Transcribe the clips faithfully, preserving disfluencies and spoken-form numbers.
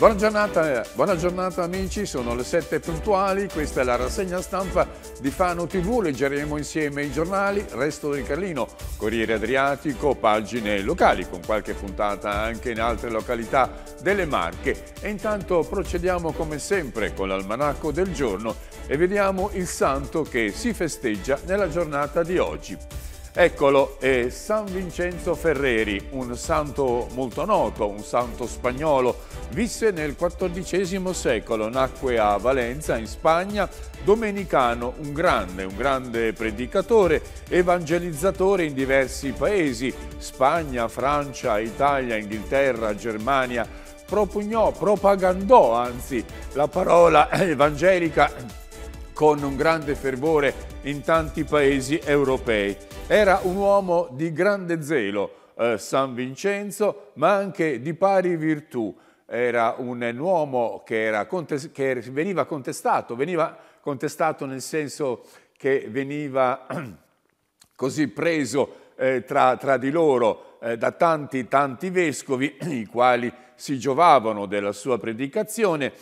Buona giornata, buona giornata amici, sono le sette puntuali, questa è la rassegna stampa di Fano tivù, leggeremo insieme i giornali, Resto del Carlino, Corriere Adriatico, pagine locali, con qualche puntata anche in altre località delle Marche. E intanto procediamo come sempre con l'almanacco del giorno e vediamo il santo che si festeggia nella giornata di oggi. Eccolo, è San Vincenzo Ferreri, un santo molto noto, un santo spagnolo, visse nel quattordicesimo secolo, nacque a Valenza in Spagna, domenicano, un grande, un grande predicatore, evangelizzatore in diversi paesi, Spagna, Francia, Italia, Inghilterra, Germania, propugnò, propagandò anzi la parola evangelica con un grande fervore in tanti paesi europei. Era un uomo di grande zelo, eh, San Vincenzo, ma anche di pari virtù. Era un uomo che, era che veniva contestato, veniva contestato nel senso che veniva così preso eh, tra, tra di loro eh, da tanti tanti vescovi, i quali si giovavano della sua predicazione.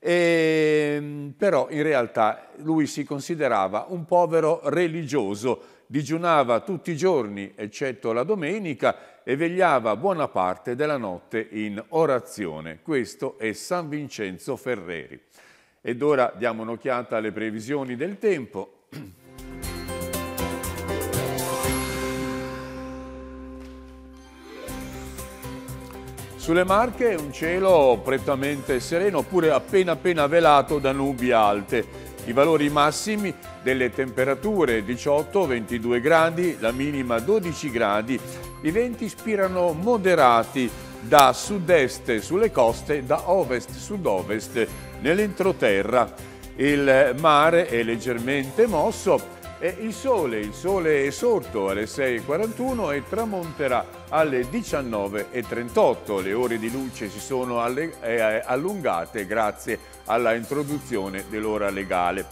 E, però in realtà lui si considerava un povero religioso, digiunava tutti i giorni eccetto la domenica e vegliava buona parte della notte in orazione. Questo è San Vincenzo Ferreri. Ed ora diamo un'occhiata alle previsioni del tempo. Sulle Marche un cielo prettamente sereno oppure appena appena velato da nubi alte. I valori massimi delle temperature diciotto ventidue gradi, la minima dodici gradi. I venti ispirano moderati da sud-est sulle coste, da ovest-sud-ovest nell'entroterra. Il mare è leggermente mosso. E il sole, il sole è sorto alle sei e quarantuno e tramonterà alle diciannove e trentotto. Le ore di luce si sono allungate grazie alla introduzione dell'ora legale.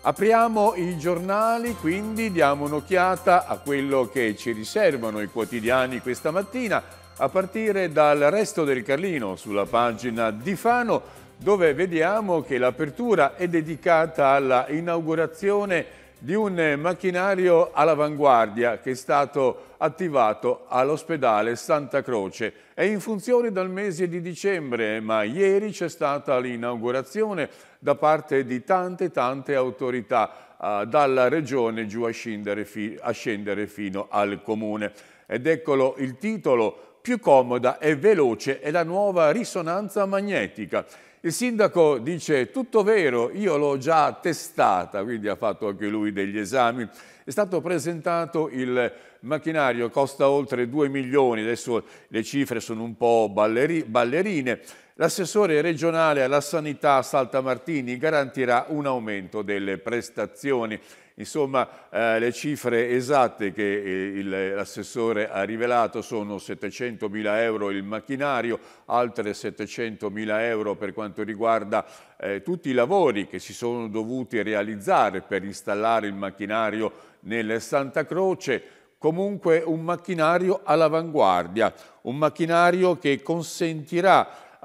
Apriamo i giornali, quindi diamo un'occhiata a quello che ci riservano i quotidiani questa mattina, a partire dal Resto del Carlino sulla pagina di Fano, dove vediamo che l'apertura è dedicata alla inaugurazione di un macchinario all'avanguardia che è stato attivato all'ospedale Santa Croce. È in funzione dal mese di dicembre, ma ieri c'è stata l'inaugurazione da parte di tante tante autorità, eh, dalla regione giù a scendere, fi a scendere fino al comune. Ed eccolo il titolo: più comoda e veloce è la nuova risonanza magnetica. Il sindaco dice tutto vero, io l'ho già testata, quindi ha fatto anche lui degli esami. È stato presentato il macchinario, costa oltre due milioni, adesso le cifre sono un po' balleri- ballerine. L'assessore regionale alla sanità Saltamartini garantirà un aumento delle prestazioni. Insomma, eh, le cifre esatte che eh, l'assessore ha rivelato sono settecentomila euro il macchinario, altre settecentomila euro per quanto riguarda eh, tutti i lavori che si sono dovuti realizzare per installare il macchinario nel Santa Croce. Comunque un macchinario all'avanguardia, un macchinario che consentirà,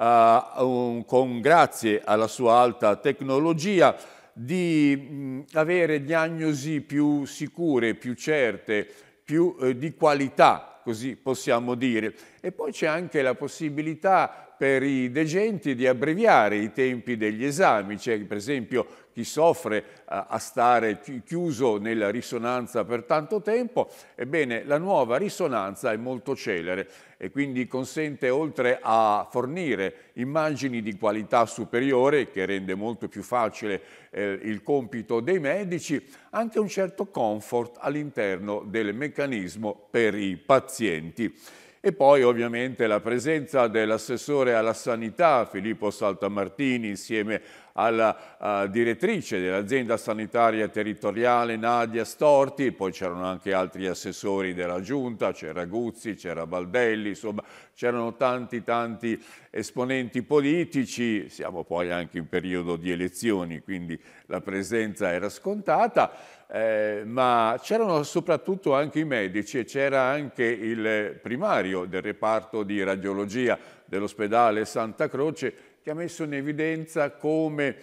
eh, un, con, grazie alla sua alta tecnologia, di avere diagnosi più sicure, più certe, più eh, di qualità, così possiamo dire. E poi c'è anche la possibilità per i degenti di abbreviare i tempi degli esami. C'è per esempio chi soffre eh, a stare chiuso nella risonanza per tanto tempo. Ebbene, la nuova risonanza è molto celere e quindi consente, oltre a fornire immagini di qualità superiore, che rende molto più facile eh, il compito dei medici, anche un certo comfort all'interno del meccanismo per i pazienti. E poi ovviamente la presenza dell'assessore alla sanità Filippo Saltamartini insieme alla uh, direttrice dell'azienda sanitaria territoriale Nadia Storti, poi c'erano anche altri assessori della giunta, c'era Guzzi, c'era Baldelli, insomma c'erano tanti tanti esponenti politici, siamo poi anche in periodo di elezioni, quindi la presenza era scontata. Eh, ma c'erano soprattutto anche i medici e c'era anche il primario del reparto di radiologia dell'ospedale Santa Croce che ha messo in evidenza come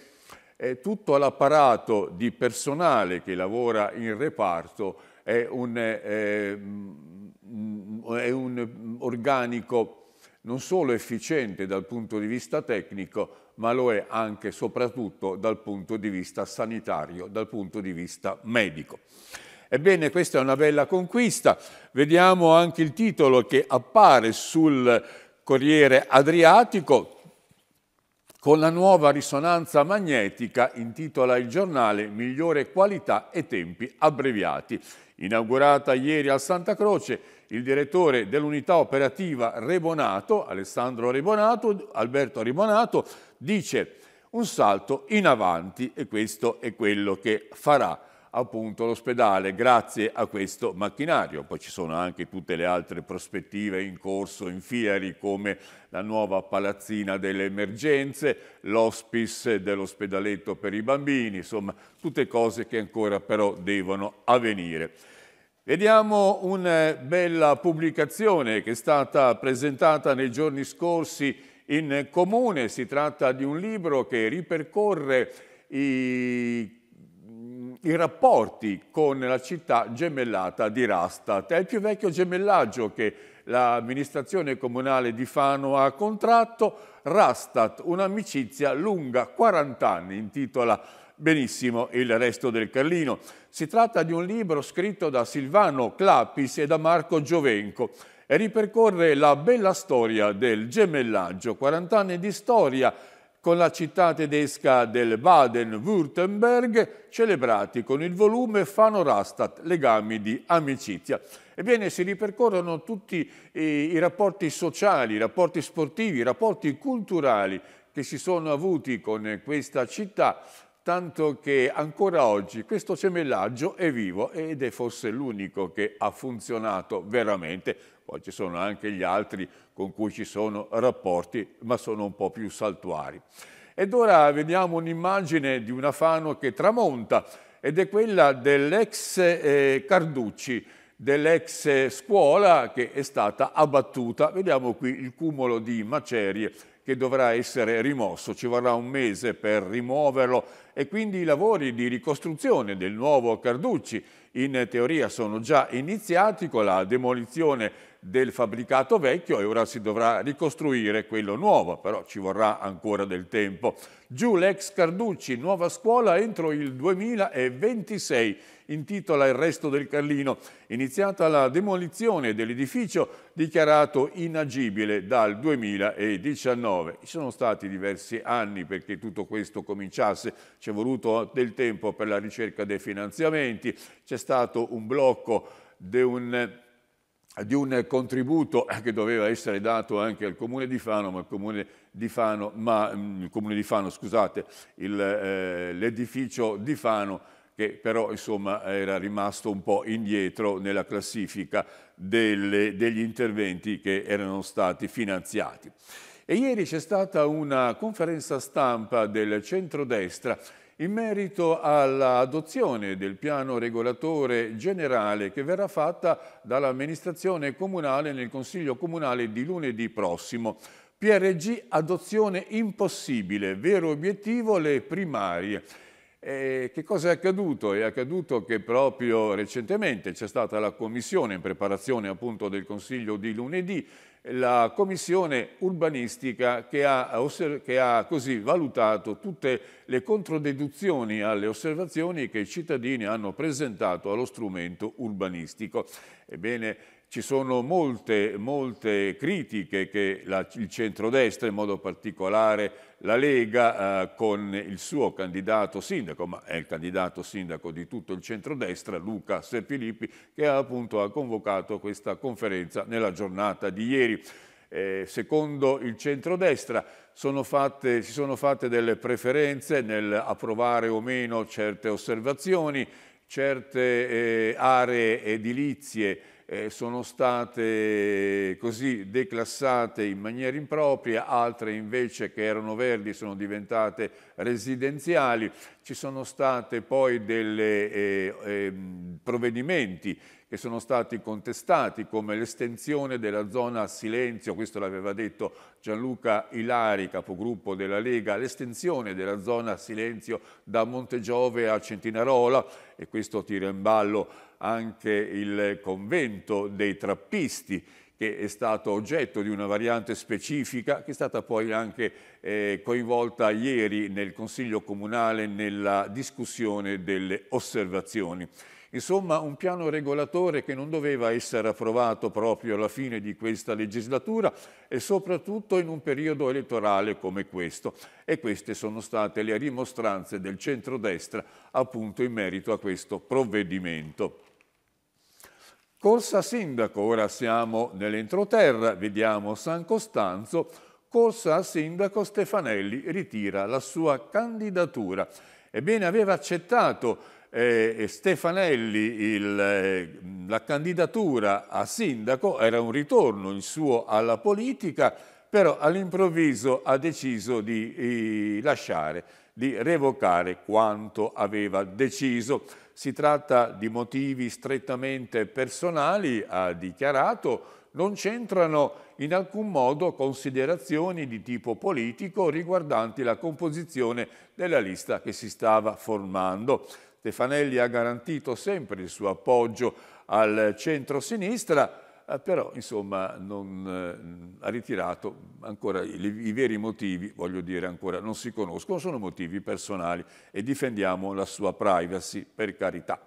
eh, tutto l'apparato di personale che lavora in reparto è un, eh, è un organico non solo efficiente dal punto di vista tecnico, ma lo è anche e soprattutto dal punto di vista sanitario, dal punto di vista medico. Ebbene, questa è una bella conquista. Vediamo anche il titolo che appare sul Corriere Adriatico. Con la nuova risonanza magnetica, intitola il giornale, migliore qualità e tempi abbreviati. Inaugurata ieri a Santa Croce, il direttore dell'unità operativa Rebonato, Alessandro Rebonato, Alberto Rebonato, dice un salto in avanti, e questo è quello che farà appunto l'ospedale grazie a questo macchinario. Poi ci sono anche tutte le altre prospettive in corso, in fieri, come la nuova palazzina delle emergenze, l'hospice dell'ospedaletto per i bambini, insomma tutte cose che ancora però devono avvenire. Vediamo una bella pubblicazione che è stata presentata nei giorni scorsi in Comune. Si tratta di un libro che ripercorre i i rapporti con la città gemellata di Rastatt. È il più vecchio gemellaggio che l'amministrazione comunale di Fano ha contratto. Rastatt, un'amicizia lunga quaranta anni, intitola benissimo Il Resto del Carlino. Si tratta di un libro scritto da Silvano Clapis e da Marco Giovenco e ripercorre la bella storia del gemellaggio, quaranta anni di storia con la città tedesca del Baden-Württemberg, celebrati con il volume Fano Rastatt, legami di amicizia. Ebbene, si ripercorrono tutti i, i rapporti sociali, i rapporti sportivi, i rapporti culturali che si sono avuti con questa città, tanto che ancora oggi questo gemellaggio è vivo ed è forse l'unico che ha funzionato veramente. Poi ci sono anche gli altri con cui ci sono rapporti, ma sono un po' più saltuari. Ed ora vediamo un'immagine di una Fano che tramonta, ed è quella dell'ex eh, Carducci, dell'ex scuola che è stata abbattuta. Vediamo qui il cumulo di macerie che dovrà essere rimosso, ci vorrà un mese per rimuoverlo, e quindi i lavori di ricostruzione del nuovo Carducci in teoria sono già iniziati con la demolizione del fabbricato vecchio, e ora si dovrà ricostruire quello nuovo, però ci vorrà ancora del tempo. Giù l'ex Carducci, nuova scuola entro il duemilaventisei, intitola Il Resto del Carlino. Iniziata la demolizione dell'edificio dichiarato inagibile dal duemiladiciannove. Ci sono stati diversi anni perché tutto questo cominciasse, ci è voluto del tempo per la ricerca dei finanziamenti, c'è stato un blocco di un, di un contributo che doveva essere dato anche al Comune di Fano, ma il Comune di Fano, ma, il Comune di Fano, scusate, l'edificio eh, di Fano, che però insomma era rimasto un po' indietro nella classifica delle, degli interventi che erano stati finanziati. E ieri c'è stata una conferenza stampa del centrodestra in merito all'adozione del piano regolatore generale che verrà fatta dall'amministrazione comunale nel Consiglio Comunale di lunedì prossimo. P R G, adozione impossibile, vero obiettivo le primarie. E che cosa è accaduto? È accaduto che proprio recentemente c'è stata la commissione in preparazione appunto del Consiglio di lunedì, la commissione urbanistica che ha, che ha così valutato tutte le controdeduzioni alle osservazioni che i cittadini hanno presentato allo strumento urbanistico. Ebbene, ci sono molte, molte critiche che la, il centrodestra, in modo particolare la Lega, eh, con il suo candidato sindaco, ma è il candidato sindaco di tutto il centrodestra, Luca Serfilippi, che ha appunto ha convocato questa conferenza nella giornata di ieri. Eh, secondo il centrodestra sono fatte, si sono fatte delle preferenze nel approvare o meno certe osservazioni, certe eh, aree edilizie eh, sono state così declassate in maniera impropria, altre invece che erano verdi sono diventate residenziali. Ci sono state poi delle eh, eh, provvedimenti che sono stati contestati, come l'estensione della zona a silenzio, questo l'aveva detto Gianluca Ilari, capogruppo della Lega, l'estensione della zona a silenzio da Montegiove a Centinarola, e questo tira in ballo anche il convento dei Trappisti, che è stato oggetto di una variante specifica, che è stata poi anche eh, coinvolta ieri nel Consiglio Comunale nella discussione delle osservazioni. Insomma, un piano regolatore che non doveva essere approvato proprio alla fine di questa legislatura e soprattutto in un periodo elettorale come questo. E queste sono state le rimostranze del centrodestra appunto in merito a questo provvedimento. Corsa sindaco, ora siamo nell'entroterra, vediamo San Costanzo. Corsa a sindaco, Stefanelli ritira la sua candidatura. Ebbene, aveva accettato eh, Stefanelli il, eh, la candidatura a sindaco, era un ritorno il suo alla politica, però all'improvviso ha deciso di, di lasciare, di revocare quanto aveva deciso. Si tratta di motivi strettamente personali, ha dichiarato, non c'entrano in alcun modo considerazioni di tipo politico riguardanti la composizione della lista che si stava formando. Stefanelli ha garantito sempre il suo appoggio al centro-sinistra, però insomma non, eh, ha ritirato ancora i, i veri motivi, voglio dire ancora non si conoscono, sono motivi personali e difendiamo la sua privacy, per carità.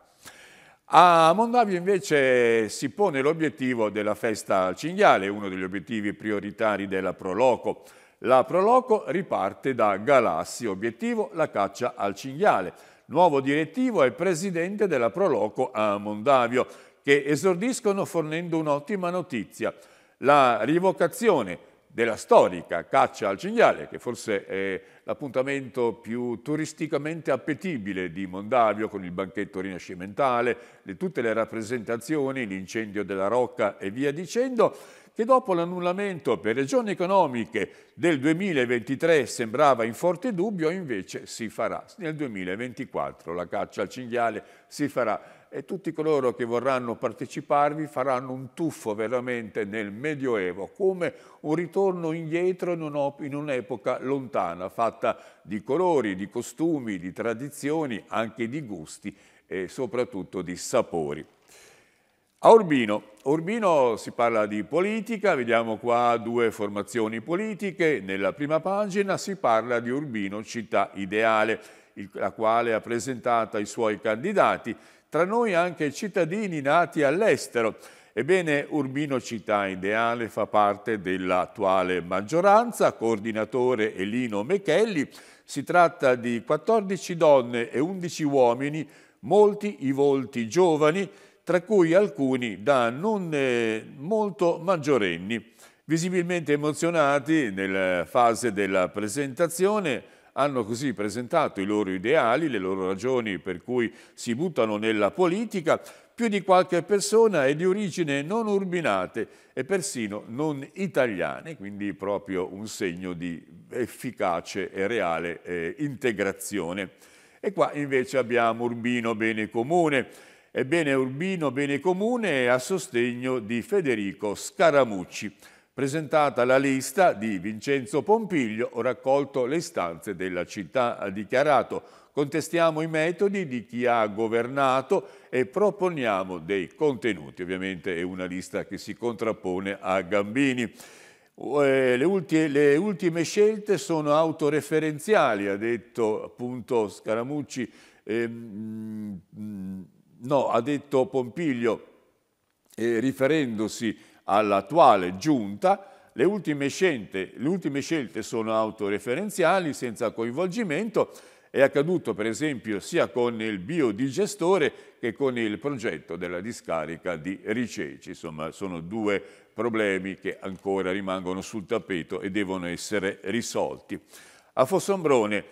A Mondavio invece si pone l'obiettivo della festa al cinghiale, uno degli obiettivi prioritari della Proloco. La Proloco riparte da Galassi, obiettivo la caccia al cinghiale. Nuovo direttivo è presidente della Proloco a Mondavio, che esordiscono fornendo un'ottima notizia, la rivocazione della storica caccia al cinghiale, che forse è l'appuntamento più turisticamente appetibile di Mondavio, con il banchetto rinascimentale, di tutte le rappresentazioni, l'incendio della Rocca e via dicendo, che dopo l'annullamento per ragioni economiche del duemilaventitré sembrava in forte dubbio, invece si farà. Nel duemilaventiquattro la caccia al cinghiale si farà. E tutti coloro che vorranno parteciparvi faranno un tuffo veramente nel Medioevo, come un ritorno indietro in un'epoca lontana, fatta di colori, di costumi, di tradizioni, anche di gusti e soprattutto di sapori. A Urbino. Urbino si parla di politica, vediamo qua due formazioni politiche. Nella prima pagina si parla di Urbino città ideale, la quale ha presentato i suoi candidati. Tra noi anche cittadini nati all'estero. Ebbene, Urbino città ideale fa parte dell'attuale maggioranza, coordinatore Elino Mechelli. Si tratta di quattordici donne e undici uomini, molti i volti giovani, tra cui alcuni da non molto maggiorenni. Visibilmente emozionati nella fase della presentazione, hanno così presentato i loro ideali, le loro ragioni per cui si buttano nella politica. Più di qualche persona è di origine non urbinate e persino non italiane, quindi proprio un segno di efficace e reale eh, integrazione. E qua invece abbiamo Urbino Bene Comune. Ebbene, Urbino Bene Comune è a sostegno di Federico Scaramucci. Presentata la lista di Vincenzo Pompiglio, ho raccolto le istanze della città, ha dichiarato. Contestiamo i metodi di chi ha governato e proponiamo dei contenuti. Ovviamente è una lista che si contrappone a Gambini. Le ultime, le ultime scelte sono autoreferenziali, ha detto appunto Scaramucci, eh, no, ha detto Pompiglio, eh, riferendosi all'attuale giunta. Le ultime scelte, le ultime scelte sono autoreferenziali, senza coinvolgimento. È accaduto per esempio sia con il biodigestore che con il progetto della discarica di Riceci. Insomma, sono due problemi che ancora rimangono sul tappeto e devono essere risolti. A Fossombrone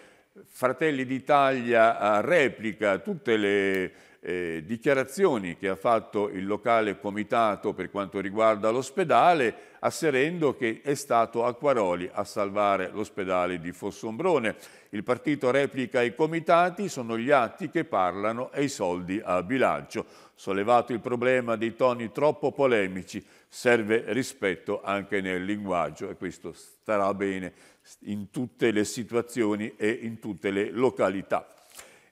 Fratelli d'Italia replica tutte le eh, dichiarazioni che ha fatto il locale comitato per quanto riguarda l'ospedale, asserendo che è stato Acquaroli a salvare l'ospedale di Fossombrone. Il partito replica: i comitati sono gli atti che parlano e i soldi a bilancio. Sollevato il problema dei toni troppo polemici, serve rispetto anche nel linguaggio, e questo starà bene in tutte le situazioni e in tutte le località.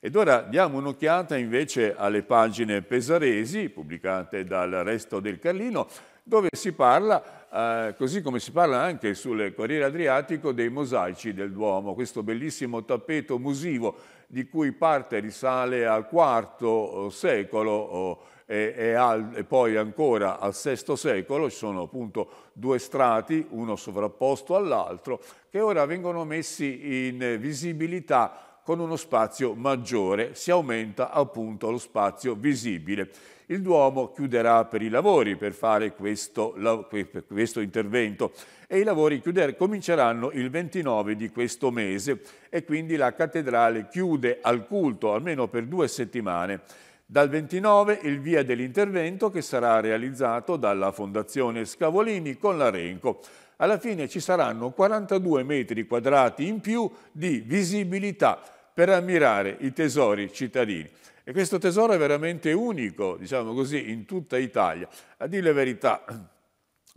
Ed ora diamo un'occhiata invece alle pagine pesaresi pubblicate dal Resto del Carlino, dove si parla, eh, così come si parla anche sul Corriere Adriatico, dei mosaici del Duomo, questo bellissimo tappeto musivo di cui parte risale al quarto secolo o, e, e, al, e poi ancora al sesto secolo. Ci sono appunto due strati, uno sovrapposto all'altro, che ora vengono messi in visibilità con uno spazio maggiore, si aumenta appunto lo spazio visibile. Il Duomo chiuderà per i lavori per fare questo, per questo intervento, e i lavori cominceranno il ventinove di questo mese, e quindi la cattedrale chiude al culto almeno per due settimane. Dal ventinove il via dell'intervento, che sarà realizzato dalla Fondazione Scavolini con l'Arenco. Alla fine ci saranno quarantadue metri quadrati in più di visibilità per ammirare i tesori cittadini. E questo tesoro è veramente unico, diciamo così, in tutta Italia. A dire la verità,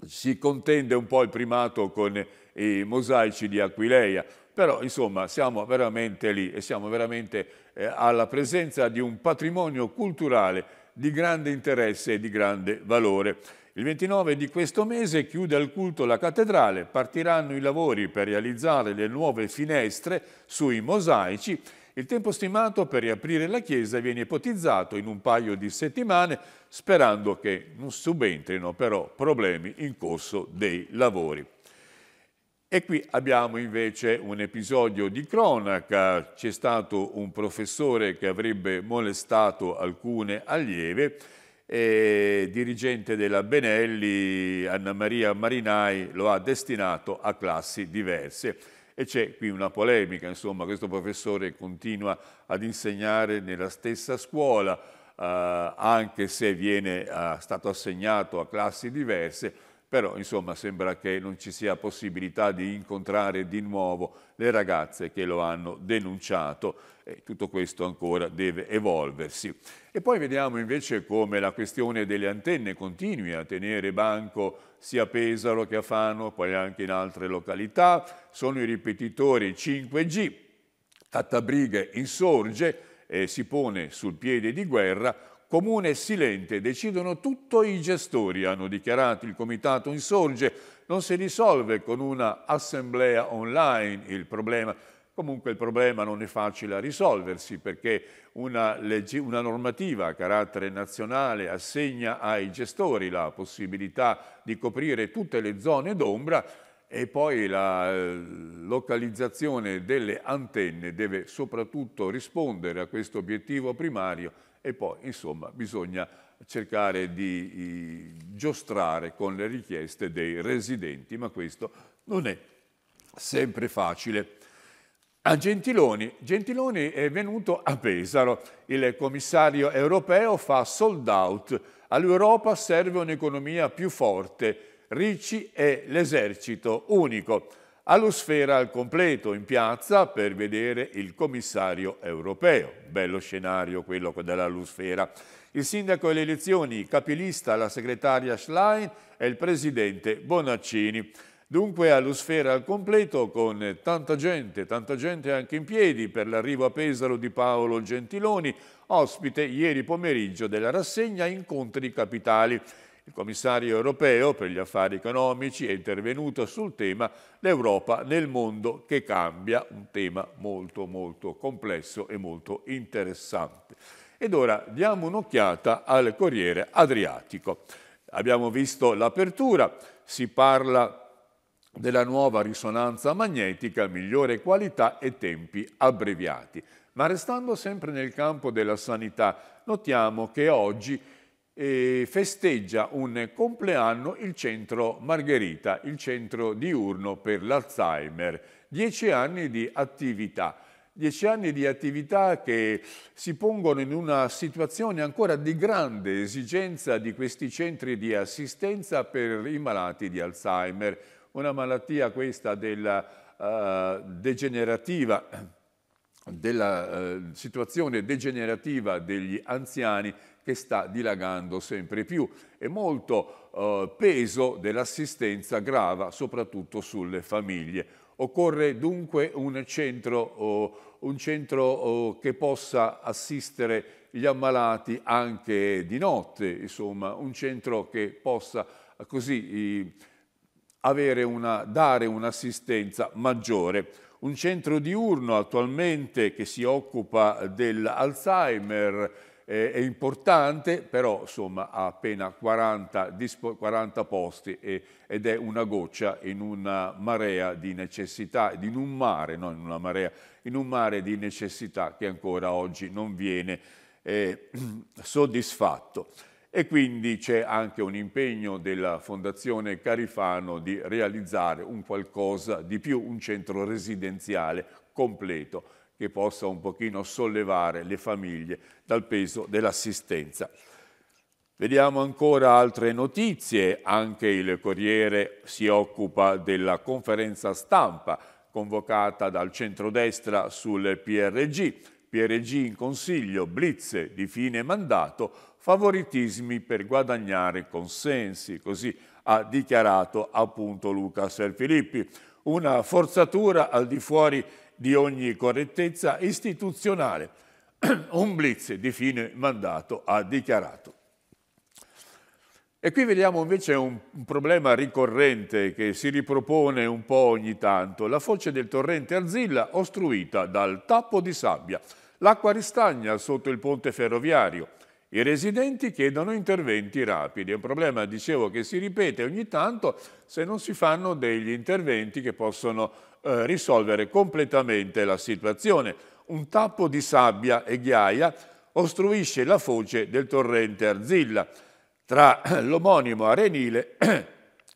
si contende un po' il primato con i mosaici di Aquileia, però insomma siamo veramente lì e siamo veramente eh, alla presenza di un patrimonio culturale di grande interesse e di grande valore. Il ventinove di questo mese chiude al culto la cattedrale, partiranno i lavori per realizzare le nuove finestre sui mosaici. Il tempo stimato per riaprire la chiesa viene ipotizzato in un paio di settimane, sperando che non subentrino però problemi in corso dei lavori. E qui abbiamo invece un episodio di cronaca. C'è stato un professore che avrebbe molestato alcune allieve. E dirigente della Benelli, Anna Maria Marinai, lo ha destinato a classi diverse. E c'è qui una polemica, insomma, questo professore continua ad insegnare nella stessa scuola, eh, anche se viene eh, stato assegnato a classi diverse, però insomma sembra che non ci sia possibilità di incontrare di nuovo le ragazze che lo hanno denunciato. E tutto questo ancora deve evolversi. E poi vediamo invece come la questione delle antenne continui a tenere banco sia a Pesaro che a Fano, poi anche in altre località. Sono i ripetitori cinque G, Cattabrighe insorge e si pone sul piede di guerra. Comune silente, decidono tutto i gestori, hanno dichiarato il comitato insorge. Non si risolve con una assemblea online il problema. Comunque il problema non è facile a risolversi, perché una, legge, una normativa a carattere nazionale assegna ai gestori la possibilità di coprire tutte le zone d'ombra, e poi la localizzazione delle antenne deve soprattutto rispondere a questo obiettivo primario, e poi insomma bisogna cercare di giostrare con le richieste dei residenti, ma questo non è sempre facile. A Gentiloni. Gentiloni è venuto a Pesaro. Il commissario europeo fa sold out. All'Europa serve un'economia più forte. Ricci e l'esercito unico. All'Usfera al completo in piazza per vedere il commissario europeo. Bello scenario quello dell'All'Usfera. Il sindaco alle elezioni, capilista, la segretaria Schlein e il presidente Bonaccini. Dunque all'Usfera al completo, con tanta gente, tanta gente anche in piedi per l'arrivo a Pesaro di Paolo Gentiloni, ospite ieri pomeriggio della rassegna Incontri Capitali. Il commissario europeo per gli affari economici è intervenuto sul tema l'Europa nel mondo che cambia, un tema molto molto complesso e molto interessante. Ed ora diamo un'occhiata al Corriere Adriatico. Abbiamo visto l'apertura, si parla della nuova risonanza magnetica, migliore qualità e tempi abbreviati. Ma restando sempre nel campo della sanità, notiamo che oggi eh, festeggia un compleanno il centro Margherita, il centro diurno per l'Alzheimer. Dieci anni di attività. Dieci anni di attività che si pongono in una situazione ancora di grande esigenza di questi centri di assistenza per i malati di Alzheimer, una malattia questa della uh, degenerativa, della uh, situazione degenerativa degli anziani che sta dilagando sempre più e molto uh, peso dell'assistenza grava soprattutto sulle famiglie. Occorre dunque un centro, un centro che possa assistere gli ammalati anche di notte, insomma, un centro che possa così avere una, dare un'assistenza maggiore. Un centro diurno attualmente che si occupa dell'Alzheimer è importante, però insomma, ha appena quaranta, quaranta posti e, ed è una goccia in una marea di necessità, in un mare, non in una marea, in un mare di necessità che ancora oggi non viene eh, soddisfatto. E quindi c'è anche un impegno della Fondazione Carifano di realizzare un qualcosa di più, un centro residenziale completo, che possa un pochino sollevare le famiglie dal peso dell'assistenza. Vediamo ancora altre notizie, anche il Corriere si occupa della conferenza stampa convocata dal centrodestra sul P R G, P R G in consiglio, blitz di fine mandato, favoritismi per guadagnare consensi, così ha dichiarato appunto Luca Serfilippi, una forzatura al di fuori di ogni correttezza istituzionale, un blitz di fine mandato ha dichiarato. E qui vediamo invece un, un problema ricorrente che si ripropone un po' ogni tanto, la foce del torrente Arzilla ostruita dal tappo di sabbia, l'acqua ristagna sotto il ponte ferroviario, i residenti chiedono interventi rapidi, è un problema, dicevo, che si ripete ogni tanto se non si fanno degli interventi che possono Eh, risolvere completamente la situazione. Un tappo di sabbia e ghiaia ostruisce la foce del torrente Arzilla tra l'omonimo arenile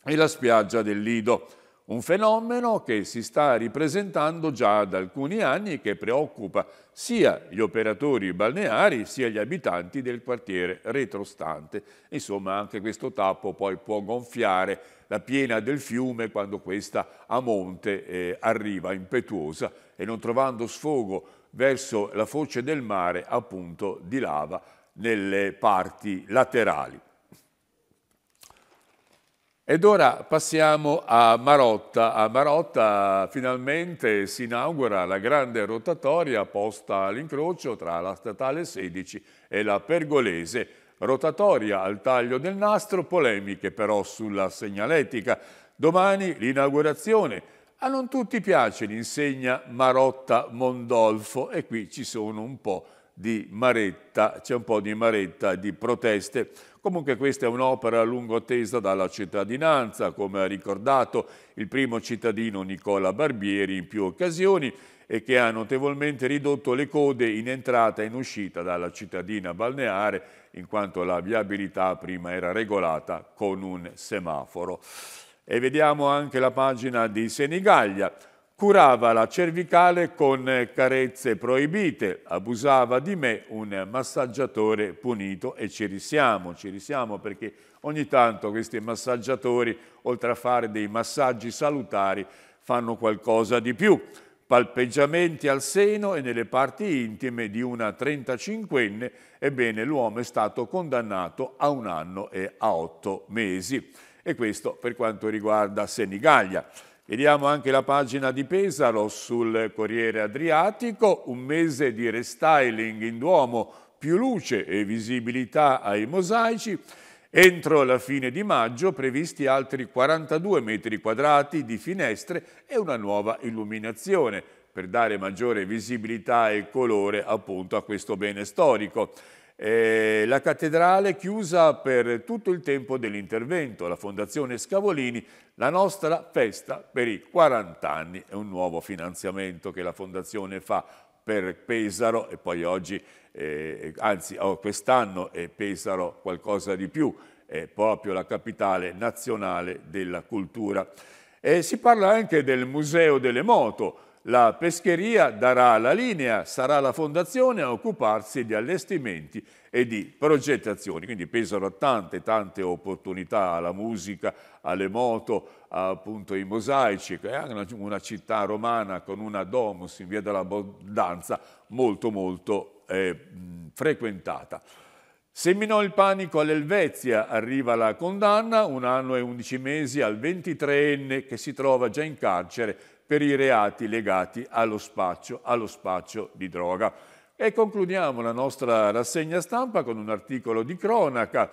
e la spiaggia del Lido, un fenomeno che si sta ripresentando già da alcuni anni e che preoccupa sia gli operatori balneari sia gli abitanti del quartiere retrostante. Insomma, anche questo tappo poi può gonfiare la piena del fiume quando questa a monte eh, arriva impetuosa e non trovando sfogo verso la foce del mare, appunto, dilava nelle parti laterali. Ed ora passiamo a Marotta. A Marotta finalmente si inaugura la grande rotatoria posta all'incrocio tra la statale sedici e la Pergolese. Rotatoria al taglio del nastro, polemiche però sulla segnaletica. Domani l'inaugurazione. A non tutti piace l'insegna Marotta Mondolfo e qui ci sono un po' di maretta, c'è un po' di maretta di proteste. Comunque questa è un'opera a lungo attesa dalla cittadinanza, come ha ricordato il primo cittadino Nicola Barbieri in più occasioni, e che ha notevolmente ridotto le code in entrata e in uscita dalla cittadina balneare, in quanto la viabilità prima era regolata con un semaforo. E vediamo anche la pagina di Senigallia. Curava la cervicale con carezze proibite, abusava di me un massaggiatore punito e ci risiamo, ci risiamo perché ogni tanto questi massaggiatori, oltre a fare dei massaggi salutari, fanno qualcosa di più. Palpeggiamenti al seno e nelle parti intime di una trentacinquenne, ebbene l'uomo è stato condannato a un anno e a otto mesi. E questo per quanto riguarda Senigallia. Vediamo anche la pagina di Pesaro sul Corriere Adriatico, un mese di restyling in Duomo, più luce e visibilità ai mosaici. Entro la fine di maggio previsti altri quarantadue metri quadrati di finestre e una nuova illuminazione per dare maggiore visibilità e colore appunto a questo bene storico. Eh, la cattedrale chiusa per tutto il tempo dell'intervento, la Fondazione Scavolini, la nostra festa per i quaranta anni, è un nuovo finanziamento che la Fondazione fa per Pesaro e poi oggi, eh, anzi oh, quest'anno è Pesaro qualcosa di più, è proprio la capitale nazionale della cultura. E si parla anche del Museo delle Moto. La pescheria darà la linea, sarà la fondazione a occuparsi di allestimenti e di progettazioni. Quindi Pesaro ha tante, tante opportunità alla musica, alle moto, appunto ai mosaici. È anche una città romana con una domus in via dell'Abbondanza molto, molto eh, frequentata. Seminò il panico all'Elvezia, arriva la condanna, un anno e undici mesi al ventitreenne che si trova già in carcere per i reati legati allo spaccio, allo spaccio di droga. E concludiamo la nostra rassegna stampa con un articolo di cronaca.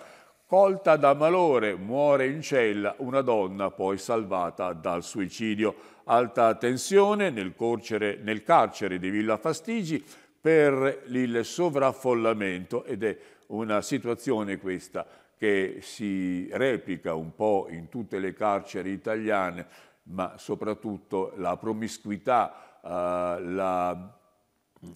Colta da malore, muore in cella una donna poi salvata dal suicidio. Alta tensione nel carcere, nel carcere di Villa Fastigi per il sovraffollamento, ed è una situazione questa che si replica un po' in tutte le carceri italiane, ma soprattutto la promiscuità, eh, la,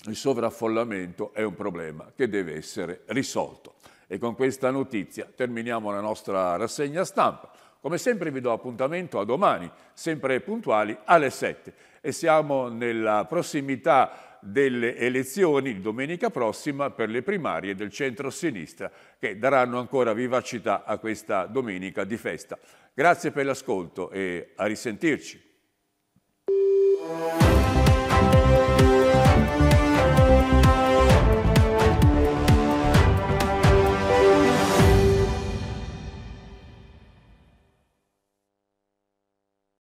il sovraffollamento è un problema che deve essere risolto. E con questa notizia terminiamo la nostra rassegna stampa. Come sempre vi do appuntamento a domani, sempre puntuali alle sette. E siamo nella prossimità delle elezioni domenica prossima per le primarie del centro-sinistra, che daranno ancora vivacità a questa domenica di festa. Grazie per l'ascolto e a risentirci.